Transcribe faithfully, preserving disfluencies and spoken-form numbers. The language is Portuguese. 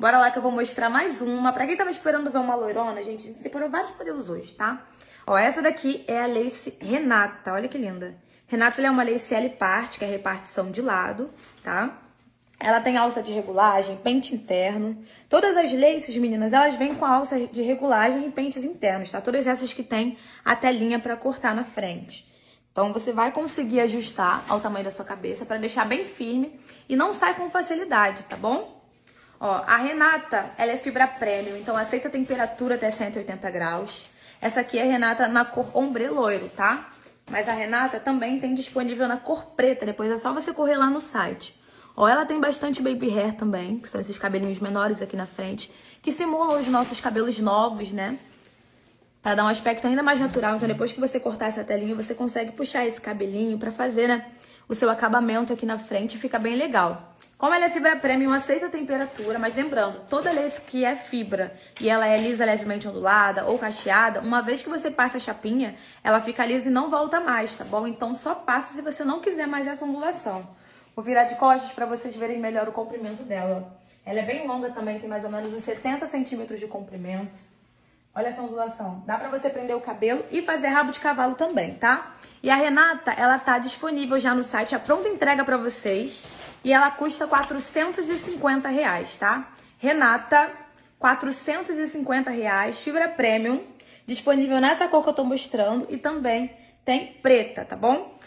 Bora lá que eu vou mostrar mais uma. Pra quem tava esperando ver uma loirona, gente, a gente separou vários modelos hoje, tá? Ó, essa daqui é a lace Renata, olha que linda. Renata, ela é uma lace L-part, que é repartição de lado, tá? Ela tem alça de regulagem, pente interno. Todas as laces, meninas, elas vêm com alça de regulagem e pentes internos, tá? Todas essas que tem a telinha pra cortar na frente. Então, você vai conseguir ajustar ao tamanho da sua cabeça pra deixar bem firme e não sai com facilidade, tá bom? Ó, a Renata, ela é fibra premium, então aceita temperatura até cento e oitenta graus. Essa aqui é a Renata na cor ombre loiro, tá? Mas a Renata também tem disponível na cor preta, depois é só você correr lá no site. Ó, ela tem bastante baby hair também, que são esses cabelinhos menores aqui na frente, que simulam os nossos cabelos novos, né? Pra dar um aspecto ainda mais natural. Então, depois que você cortar essa telinha, você consegue puxar esse cabelinho pra fazer, né, o seu acabamento aqui na frente, fica bem legal. Como ela é fibra premium, aceita a temperatura, mas lembrando, toda lace que é fibra e ela é lisa, levemente ondulada ou cacheada, uma vez que você passa a chapinha, ela fica lisa e não volta mais, tá bom? Então só passa se você não quiser mais essa ondulação. Vou virar de costas para vocês verem melhor o comprimento dela. Ela é bem longa também, tem mais ou menos uns setenta centímetros de comprimento. Olha essa ondulação. Dá pra você prender o cabelo e fazer rabo de cavalo também, tá? E a Renata, ela tá disponível já no site, a pronta entrega pra vocês. E ela custa quatrocentos e cinquenta reais, tá? Renata, quatrocentos e cinquenta reais, fibra premium. Disponível nessa cor que eu tô mostrando e também tem preta, tá bom?